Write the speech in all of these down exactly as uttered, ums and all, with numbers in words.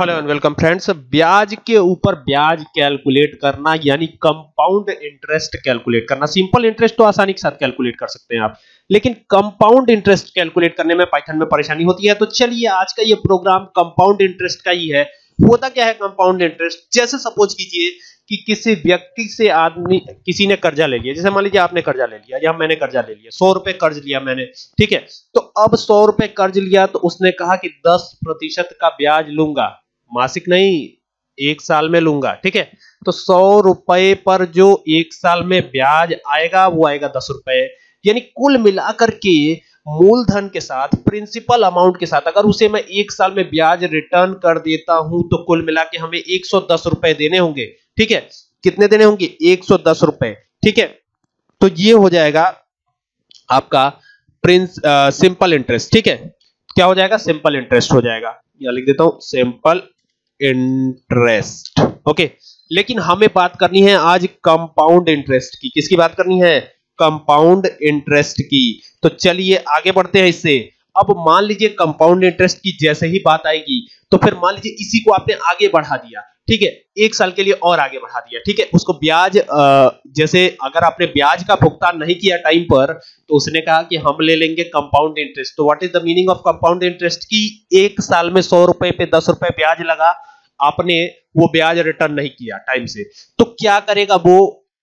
Hello and welcome friends. ब्याज के ऊपर ब्याज कैलकुलेट करना यानी कंपाउंड इंटरेस्ट कैलकुलेट करना। सिंपल इंटरेस्ट तो आसानी के साथ कैलकुलेट कर सकते हैं आप, लेकिन कंपाउंड इंटरेस्ट कैलकुलेट करने में पाइथन में परेशानी होती है। तो चलिए आज का ये प्रोग्राम कंपाउंड इंटरेस्ट का ही है। होता क्या है कंपाउंड इंटरेस्ट, जैसे सपोज कीजिए कि किसी व्यक्ति से आदमी किसी ने कर्जा ले लिया, जैसे मान लीजिए आपने कर्जा ले लिया या मैंने कर्जा ले लिया, सौ रुपए कर्ज लिया मैंने, ठीक है। तो अब सौ रुपए कर्ज लिया तो उसने कहा कि दस प्रतिशत का ब्याज लूंगा, मासिक नहीं एक साल में लूंगा, ठीक है। तो सौ रुपए पर जो एक साल में ब्याज आएगा वो आएगा दस रुपए, यानी कुल मिलाकर के मूलधन के साथ प्रिंसिपल अमाउंट के साथ अगर उसे मैं एक साल में ब्याज रिटर्न कर देता हूं तो कुल मिला के हमें एक सौ दस रुपए देने होंगे, ठीक है। कितने देने होंगे? एक सौ दस रुपए, ठीक है। तो ये हो जाएगा आपका प्रिंस सिंपल इंटरेस्ट, ठीक है। क्या हो जाएगा? सिंपल इंटरेस्ट हो जाएगा। यह लिख देता हूं सिंपल इंटरेस्ट, ओके। लेकिन हमें बात करनी है आज कंपाउंड इंटरेस्ट की। किसकी बात करनी है? कंपाउंड इंटरेस्ट की। तो चलिए आगे बढ़ते हैं इससे। अब मान लीजिए कंपाउंड इंटरेस्ट की जैसे ही बात आएगी तो फिर मान लीजिए इसी को आपने आगे बढ़ा दिया, ठीक है, एक साल के लिए और आगे बढ़ा दिया, ठीक है। उसको ब्याज आ, जैसे अगर आपने ब्याज का भुगतान नहीं किया टाइम पर तो उसने कहा कि हम ले लेंगे कंपाउंड इंटरेस्ट। तो what is the meaning of compound interest की एक साल में सौ रुपए पे दस रुपए ब्याज लगा, आपने वो ब्याज रिटर्न नहीं किया टाइम से, तो क्या करेगा वो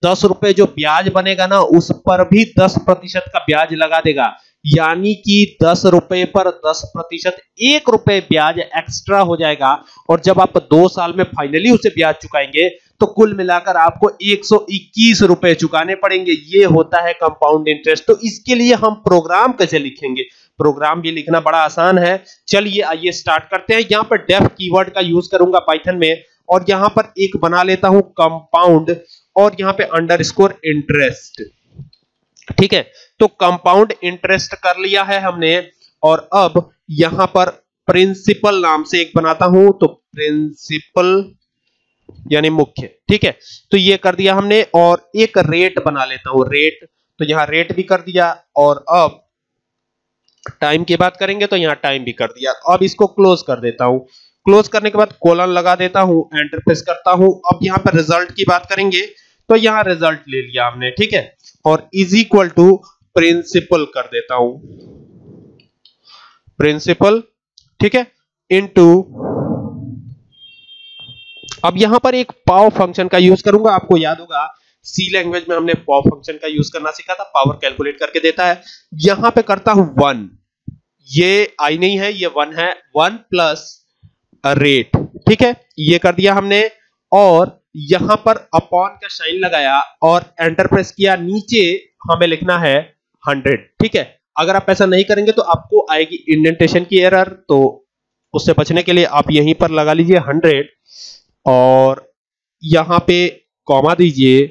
दस रुपए जो ब्याज बनेगा ना उस पर भी दस प्रतिशत का ब्याज लगा देगा, यानी कि दस रुपए पर दस प्रतिशत एक रुपए ब्याज एक्स्ट्रा हो जाएगा। और जब आप दो साल में फाइनली उसे ब्याज चुकाएंगे तो कुल मिलाकर आपको एक सौ इक्कीस रुपए चुकाने पड़ेंगे। ये होता है कंपाउंड इंटरेस्ट। तो इसके लिए हम प्रोग्राम कैसे लिखेंगे? प्रोग्राम भी लिखना बड़ा आसान है। चलिए आइए स्टार्ट करते हैं। यहाँ पर डेफ कीवर्ड का यूज करूंगा पाइथन में, और यहाँ पर एक बना लेता हूं कंपाउंड, और यहाँ पे अंडरस्कोर इंटरेस्ट, ठीक है। तो कंपाउंड इंटरेस्ट कर लिया है हमने, और अब यहां पर प्रिंसिपल नाम से एक बनाता हूं, तो प्रिंसिपल यानी मुख्य, ठीक है। तो ये कर दिया हमने, और एक रेट बना लेता हूं, रेट। तो यहां रेट भी कर दिया, और अब टाइम की बात करेंगे तो यहां टाइम भी कर दिया। अब इसको क्लोज कर देता हूं, क्लोज करने के बाद कोलन लगा देता हूं, एंटर प्रेस करता हूं। अब यहां पर रिजल्ट की बात करेंगे तो यहां रिजल्ट ले लिया हमने, ठीक है, और इज इक्वल टू प्रिंसिपल कर देता हूं, प्रिंसिपल, ठीक है, इनटू। अब यहां पर एक पाव फंक्शन का यूज करूंगा। आपको याद होगा सी लैंग्वेज में हमने पाव फंक्शन का यूज करना सीखा था, पावर कैलकुलेट करके देता है। यहां पे करता हूं वन, ये आई नहीं है, ये वन है, वन प्लस रेट, ठीक है, ये कर दिया हमने। और यहां पर अपॉन का साइन लगाया और एंटर प्रेस किया, नीचे हमें लिखना है हंड्रेड, ठीक है। अगर आप ऐसा नहीं करेंगे तो आपको आएगी इंडेंटेशन की एरर, तो उससे बचने के लिए आप यहीं पर लगा लीजिए हंड्रेड, और यहां पे कॉमा दीजिए,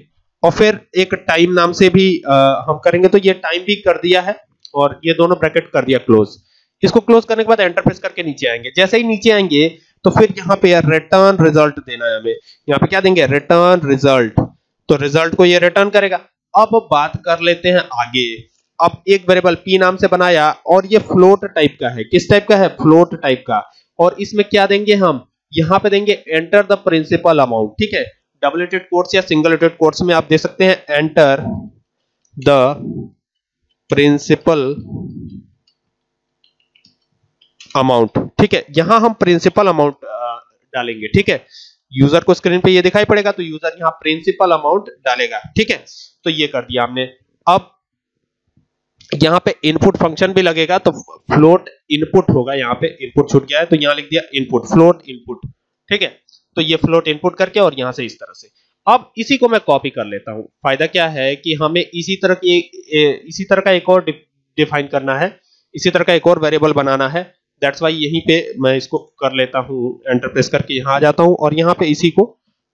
और फिर एक टाइम नाम से भी आ, हम करेंगे, तो ये टाइम भी कर दिया है, और ये दोनों ब्रैकेट कर दिया क्लोज। इसको क्लोज करने के बाद एंटर प्रेस करके नीचे आएंगे। जैसे ही नीचे आएंगे तो फिर यहाँ पे यार रिटर्न रिजल्ट देना है हमें। यहाँ पे क्या देंगे? Return result. तो रिजल्ट को ये रिटर्न करेगा। अब बात कर लेते हैं आगे। अब एक वेरिएबल पी नाम से बनाया, और ये फ्लोट टाइप का है। किस टाइप का है? फ्लोट टाइप का। और इसमें क्या देंगे हम? यहाँ पे देंगे एंटर द प्रिंसिपल अमाउंट, ठीक है। डबल एटेड कोट्स या सिंगल एटेड कोट्स में आप दे सकते हैं एंटर द प्रिंसिपल अमाउंट, ठीक है। यहां हम प्रिंसिपल अमाउंट डालेंगे, ठीक है। यूजर को स्क्रीन पे ये दिखाई पड़ेगा, तो यूजर यहां प्रिंसिपल अमाउंट डालेगा, ठीक है। तो ये कर दिया हमने। अब यहां पे इनपुट फंक्शन भी लगेगा, तो फ्लोट इनपुट होगा। यहां पे इनपुट छूट गया है, तो यहां लिख दिया इनपुट, फ्लोट इनपुट, ठीक है। तो ये फ्लोट इनपुट करके और यहां से इस तरह से। अब इसी को मैं कॉपी कर लेता हूं। फायदा क्या है कि हमें इसी तरह की इसी तरह का एक और डिफाइन करना है, इसी तरह का एक और वेरिएबल बनाना है। That's why यहीं पे मैं इसको कर लेता हूं, एंटर प्रेस करके यहां आ जाता हूं, और यहां पे इसी को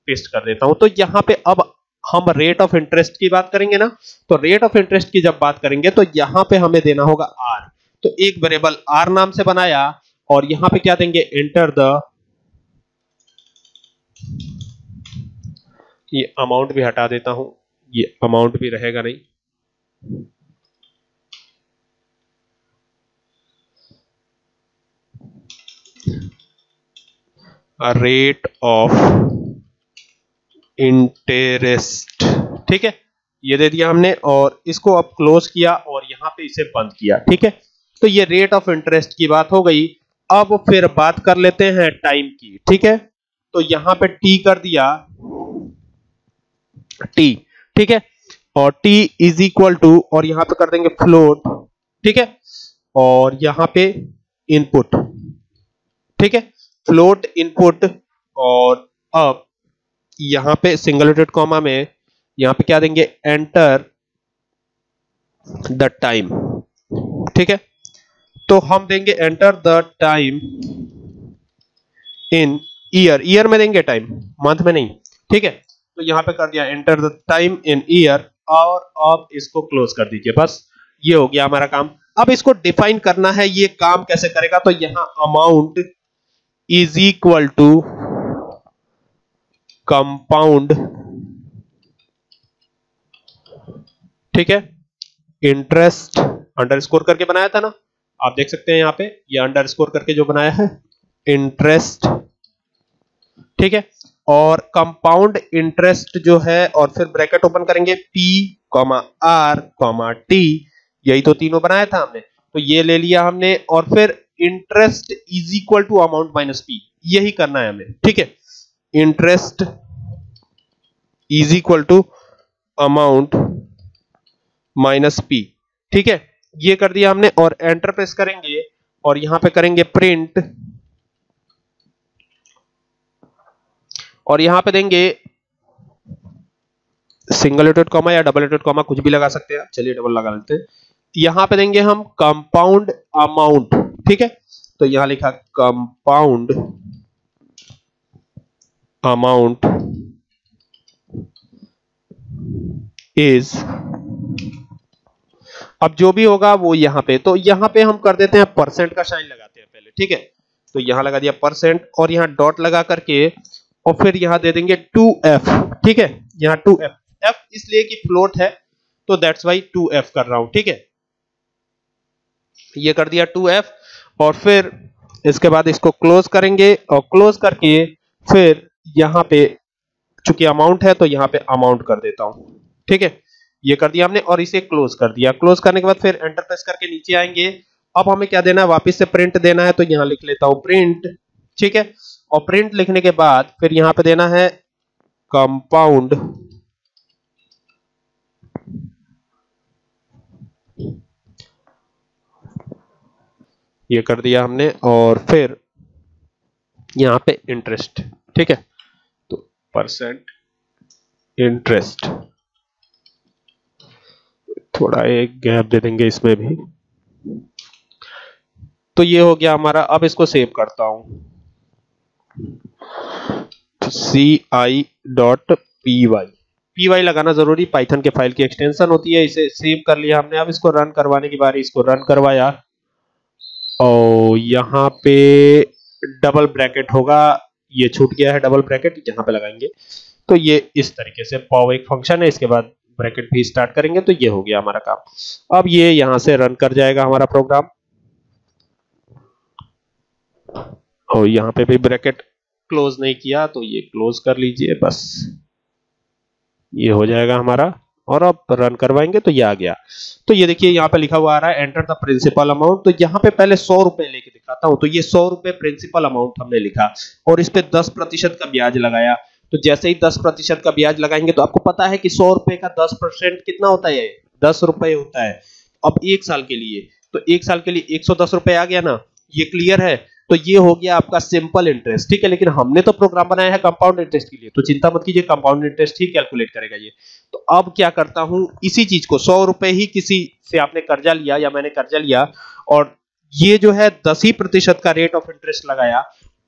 पेस्ट कर देता हूं। तो यहां पे अब हम रेट ऑफ इंटरेस्ट की बात करेंगे ना, तो रेट ऑफ इंटरेस्ट की जब बात करेंगे तो यहां पे हमें देना होगा आर। तो एक वेरिएबल आर नाम से बनाया, और यहां पे क्या देंगे? एंटर द, ये अमाउंट भी हटा देता हूं, ये अमाउंट भी रहेगा नहीं, रेट ऑफ इंटरेस्ट। ठीक है, ये दे दिया हमने और इसको अब क्लोज किया और यहां पे इसे बंद किया। ठीक है, तो ये रेट ऑफ इंटरेस्ट की बात हो गई। अब फिर बात कर लेते हैं टाइम की। ठीक है, तो यहां पे टी कर दिया, टी। ठीक है, और टी इज इक्वल टू और यहां पे कर देंगे फ्लोट। ठीक है, और यहां पे इनपुट। ठीक है, फ्लोट इनपुट। और अब यहां पे सिंगल कोटेड कॉमा में यहां पे क्या देंगे, एंटर द टाइम। ठीक है, तो हम देंगे enter the time in year, year में देंगे टाइम, मंथ में नहीं। ठीक है, तो यहां पे कर दिया enter the time in year. और अब इसको क्लोज कर दीजिए, बस ये हो गया हमारा काम। अब इसको डिफाइन करना है, ये काम कैसे करेगा। तो यहां amount is equal to compound, ठीक है, इंटरेस्ट अंडरस्कोर करके बनाया था ना, आप देख सकते हैं यहां पे ये यह अंडरस्कोर करके जो बनाया है, इंटरेस्ट। ठीक है, और कंपाउंड इंटरेस्ट जो है, और फिर ब्रैकेट ओपन करेंगे, P comma R comma T, यही तो तीनों बनाया था हमने, तो ये ले लिया हमने। और फिर interest is equal to amount minus P, यही करना है हमें। ठीक है, interest is equal to amount minus P. ठीक है, ये कर दिया हमने और एंटर प्रेस करेंगे और यहां पे करेंगे प्रिंट और यहां पे देंगे सिंगल कोटेड कॉमा या डबल कोटेड कॉमा, कुछ भी लगा सकते हैं। चलिए डबल लगा लेते हैं। यहां पे देंगे हम कंपाउंड अमाउंट। ठीक है, तो यहां लिखा कंपाउंड अमाउंट इज, अब जो भी होगा वो यहां पे, तो यहां पे हम कर देते हैं परसेंट का साइन लगाते हैं पहले। ठीक है, तो यहां लगा दिया परसेंट और यहां डॉट लगा करके और फिर यहां दे देंगे टू एफ। ठीक है, यहां टू एफ, एफ इसलिए कि फ्लोट है तो दैट्स वाई टू एफ कर रहा हूं। ठीक है, ये कर दिया टू एफ और फिर इसके बाद इसको क्लोज करेंगे और क्लोज करके फिर यहां पे चूंकि अमाउंट है तो यहां पे अमाउंट कर देता हूं। ठीक है, ये कर दिया हमने और इसे क्लोज कर दिया। क्लोज करने के बाद फिर एंटर प्रेस करके नीचे आएंगे। अब हमें क्या देना है, वापस से प्रिंट देना है, तो यहां लिख लेता हूं प्रिंट। ठीक है, और प्रिंट लिखने के बाद फिर यहां पे देना है कंपाउंड ये कर दिया हमने और फिर यहां पे इंटरेस्ट। ठीक है, तो परसेंट इंटरेस्ट, थोड़ा एक गैप दे देंगे इसमें भी, तो ये हो गया हमारा। अब इसको सेव करता हूं, C I dot P Y, P Y लगाना जरूरी, पाइथन के फाइल की एक्सटेंशन होती है। इसे सेव कर लिया हमने। अब इसको रन करवाने की बारी, इसको रन करवाया और यहाँ पे डबल ब्रैकेट होगा, ये छूट गया है डबल ब्रैकेट, यहाँ पे लगाएंगे। तो ये इस तरीके से पाव एक फंक्शन है, इसके बाद ब्रैकेट भी स्टार्ट करेंगे। तो ये हो गया हमारा काम। अब ये यहाँ से रन कर जाएगा हमारा प्रोग्राम और यहाँ पे भी ब्रैकेट क्लोज नहीं किया तो ये क्लोज कर लीजिए, बस ये हो जाएगा हमारा। और अब रन करवाएंगे तो ये आ गया। तो ये देखिए यहाँ पे लिखा हुआ आ रहा है एंटर द प्रिंसिपल अमाउंट। तो यहाँ पे पहले सौ रुपए लेके दिखाता हूं, तो ये सौ रुपए प्रिंसिपल अमाउंट हमने लिखा और इस पे दस प्रतिशत का ब्याज लगाया। तो जैसे ही दस प्रतिशत का ब्याज लगाएंगे तो आपको पता है कि सौ रुपए का दस परसेंट कितना होता है, दस रुपए होता है। अब एक साल के लिए, तो एक साल के लिए एक सौ दस रुपए आ गया ना, ये क्लियर है। तो ये हो गया आपका सिंपल इंटरेस्ट। ठीक है, लेकिन हमने तो प्रोग्राम बनाया है कंपाउंड इंटरेस्ट के लिए, तो चिंता मत कीजिए, कंपाउंड इंटरेस्ट ही कैलकुलेट करेगा ये। तो अब क्या करता हूं, इसी चीज को, सौ रुपए ही किसी से आपने कर्जा लिया या मैंने कर्जा लिया और ये जो है दस ही प्रतिशत का रेट ऑफ इंटरेस्ट लगाया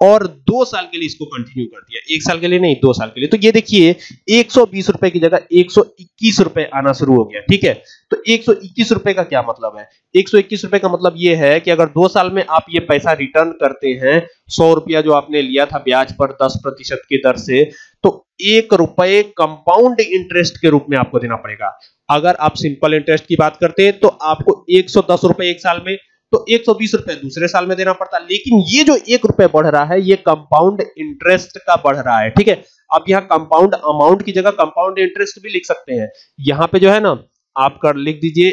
और दो साल के लिए इसको कंटिन्यू कर दिया, एक साल के लिए नहीं, दो साल के लिए। तो ये देखिए एक सौ बीस रुपए की जगह एक सौ इक्कीस रुपए आना शुरू हो गया। ठीक है, तो एक सौ इक्कीस रुपए का क्या मतलब है, एक सौ इक्कीस रुपए का मतलब ये है कि अगर दो साल में आप ये पैसा रिटर्न करते हैं, सौ रुपया जो आपने लिया था ब्याज पर दस प्रतिशत की दर से, तो एक रुपए कंपाउंड इंटरेस्ट के रूप में आपको देना पड़ेगा। अगर आप सिंपल इंटरेस्ट की बात करते हैं तो आपको एक सौ दस रुपए एक साल में तो एक सौ बीस रुपए दूसरे साल में देना पड़ता। लेकिन ये जो एक रुपए बढ़ रहा है ये कंपाउंड इंटरेस्ट का बढ़ रहा है, ठीक है। अब यहाँ कंपाउंड अमाउंट की जगह कंपाउंड इंटरेस्ट भी लिख सकते हैं। यहाँ पे जो है ना आप कर लिख दीजिए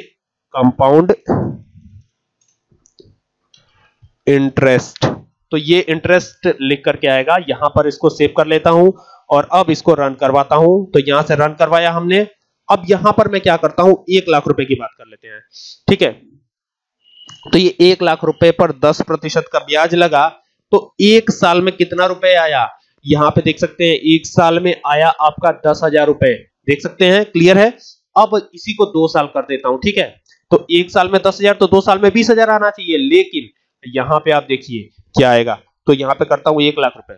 कंपाउंड इंटरेस्ट, तो ये इंटरेस्ट लिख करके आएगा। यहां पर इसको सेव कर लेता हूं और अब इसको रन करवाता हूं। तो यहां से रन करवाया हमने। अब यहां पर मैं क्या करता हूं, एक लाख रुपए की बात कर लेते हैं, ठीक है। तो ये एक लाख रुपए पर दस प्रतिशत का ब्याज लगा, तो एक साल में कितना रुपए आया यहां पे देख सकते हैं। एक साल में आया आपका दस हजार रुपए, देख सकते हैं, क्लियर है। अब इसी को दो साल कर देता हूं, ठीक है। तो एक साल में दस हजार तो दो साल में बीस हजार आना चाहिए, लेकिन यहां पे आप देखिए क्या आएगा। तो यहां पे करता हूं एक लाख रुपए,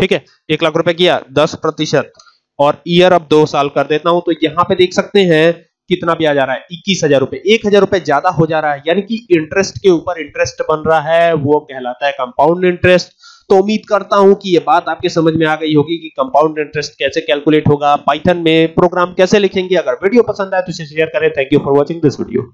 ठीक है। एक लाख रुपए किया दस प्रतिशत और ईयर अब दो साल कर देता हूं। तो यहां पे देख सकते हैं कितना ब्याज आ रहा है, इक्कीस हजार रुपए। एक हजार रुपए ज्यादा हो जा रहा है, यानी कि इंटरेस्ट के ऊपर इंटरेस्ट बन रहा है, वो कहलाता है कंपाउंड इंटरेस्ट। तो उम्मीद करता हूं कि ये बात आपके समझ में आ गई होगी कि कंपाउंड इंटरेस्ट कैसे कैलकुलेट होगा, पाइथन में प्रोग्राम कैसे लिखेंगे। अगर वीडियो पसंद आए तो इसे शेयर करें। Thank you for watching this video.